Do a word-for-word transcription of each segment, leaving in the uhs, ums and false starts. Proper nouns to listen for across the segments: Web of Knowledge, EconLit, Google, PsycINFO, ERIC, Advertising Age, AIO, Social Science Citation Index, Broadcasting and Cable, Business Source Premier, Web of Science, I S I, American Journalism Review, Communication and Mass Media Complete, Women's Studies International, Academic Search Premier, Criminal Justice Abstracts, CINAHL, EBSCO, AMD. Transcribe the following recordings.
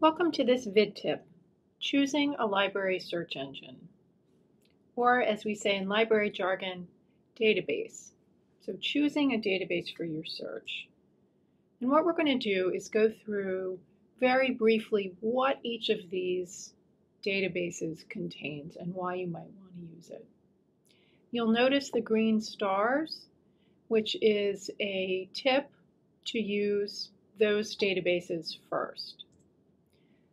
Welcome to this vid tip, choosing a library search engine, or as we say in library jargon, database. So choosing a database for your search. And what we're going to do is go through very briefly what each of these databases contains and why you might want to use it. You'll notice the green stars, which is a tip to use those databases first.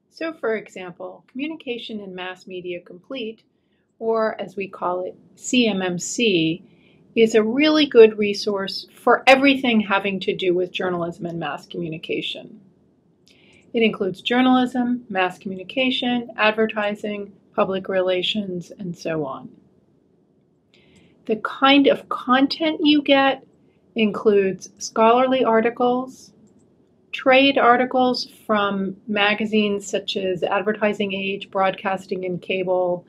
So for example, Communication and Mass Media Complete, or as we call it, C M M C, is a really good resource for everything having to do with journalism and mass communication. It includes journalism, mass communication, advertising, public relations, and so on. The kind of content you get includes scholarly articles, trade articles from magazines such as Advertising Age, Broadcasting and Cable,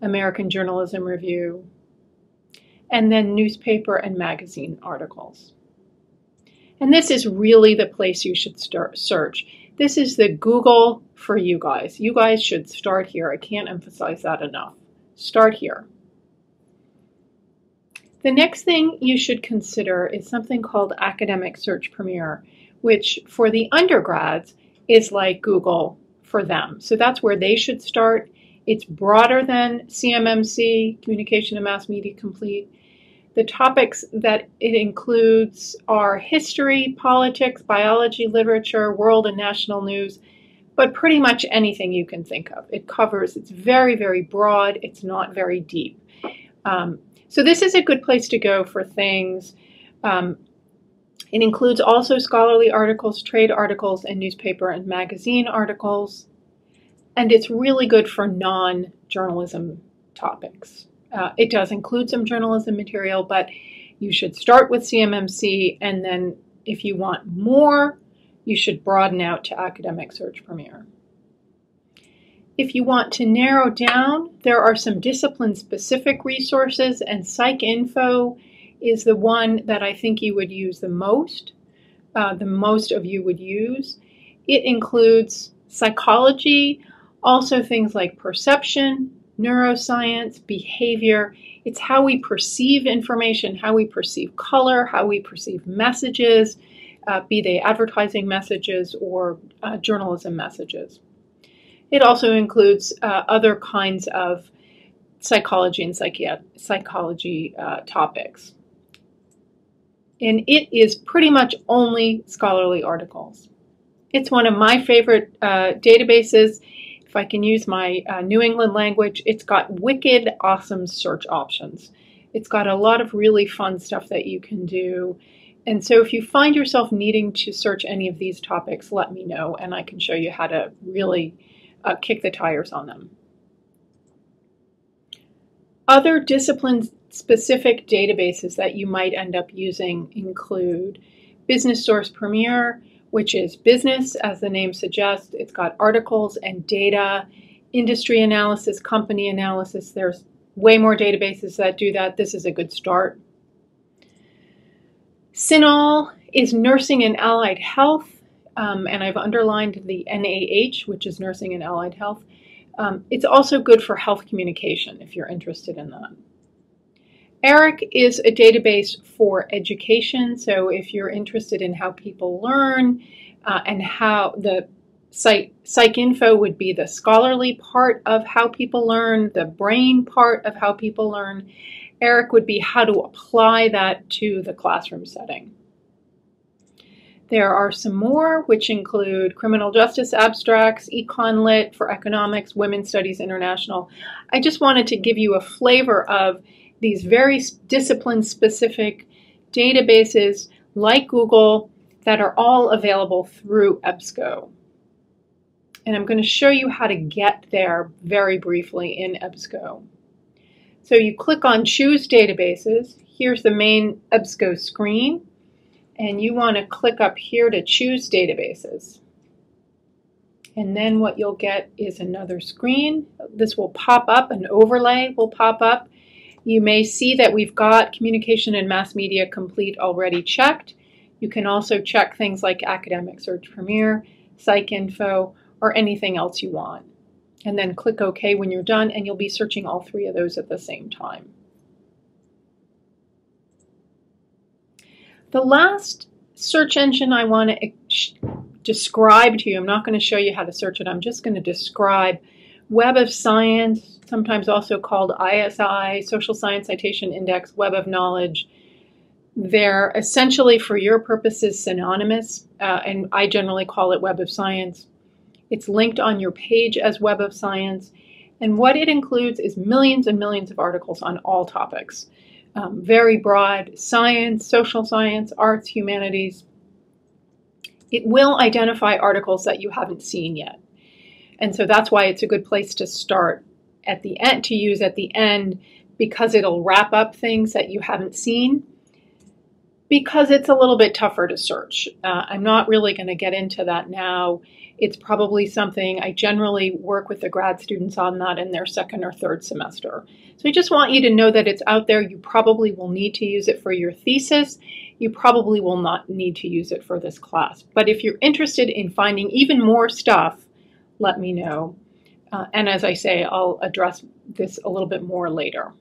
American Journalism Review, and then newspaper and magazine articles. And this is really the place you should start search. This is the Google for you guys. You guys should start here. I can't emphasize that enough. Start here. The next thing you should consider is something called Academic Search Premier, which for the undergrads is like Google for them. So that's where they should start. It's broader than C M M C, Communication and Mass Media Complete. The topics that it includes are history, politics, biology, literature, world and national news, but pretty much anything you can think of. It covers, it's very, very broad. It's not very deep. Um, so this is a good place to go for things. Um, It includes also scholarly articles, trade articles, and newspaper and magazine articles. And it's really good for non-journalism topics. Uh, it does include some journalism material, but you should start with C M M C, and then if you want more, you should broaden out to Academic Search Premier. If you want to narrow down, there are some discipline-specific resources, and PsycINFO is the one that I think you would use the most, uh, the most of you would use. It includes psychology, also things like perception, neuroscience, behavior. It's how we perceive information, how we perceive color, how we perceive messages, uh, be they advertising messages or uh, journalism messages. It also includes uh, other kinds of psychology and psychiat- psychology uh, topics. And it is pretty much only scholarly articles. It's one of my favorite uh, databases. If I can use my uh, New England language, it's got wicked awesome search options. It's got a lot of really fun stuff that you can do. And so if you find yourself needing to search any of these topics, let me know and I can show you how to really uh, kick the tires on them. Other discipline-specific databases that you might end up using include Business Source Premier, which is business, as the name suggests. It's got articles and data, industry analysis, company analysis. There's way more databases that do that. This is a good start. CINAHL is Nursing and Allied Health, um, and I've underlined the N A H, which is Nursing and Allied Health. Um, it's also good for health communication if you're interested in that. ERIC is a database for education, so if you're interested in how people learn uh, and how the psych, PsycINFO would be the scholarly part of how people learn, the brain part of how people learn, ERIC would be how to apply that to the classroom setting. There are some more, which include Criminal Justice Abstracts, EconLit for economics, Women's Studies International. I just wanted to give you a flavor of these very discipline-specific databases like Google that are all available through EBSCO. And I'm going to show you how to get there very briefly in EBSCO. So you click on Choose Databases. Here's the main EBSCO screen. And you want to click up here to choose databases. And then what you'll get is another screen. This will pop up, an overlay will pop up. You may see that we've got Communication and Mass Media Complete already checked. You can also check things like Academic Search Premier, PsycINFO, or anything else you want. And then click OK when you're done, and you'll be searching all three of those at the same time. The last search engine I want to describe to you, I'm not going to show you how to search it, I'm just going to describe Web of Science, sometimes also called I S I, Social Science Citation Index, Web of Knowledge. They're essentially, for your purposes, synonymous, uh, and I generally call it Web of Science. It's linked on your page as Web of Science, and what it includes is millions and millions of articles on all topics. Um, very broad: science, social science, arts, humanities. It will identify articles that you haven't seen yet. And so that's why it's a good place to start at the end, to use at the end, because it'll wrap up things that you haven't seen, because it's a little bit tougher to search. Uh, I'm not really going to get into that now. It's probably something I generally work with the grad students on that in their second or third semester. So I just want you to know that it's out there. You probably will need to use it for your thesis. You probably will not need to use it for this class. But if you're interested in finding even more stuff, let me know. Uh, and as I say, I'll address this a little bit more later.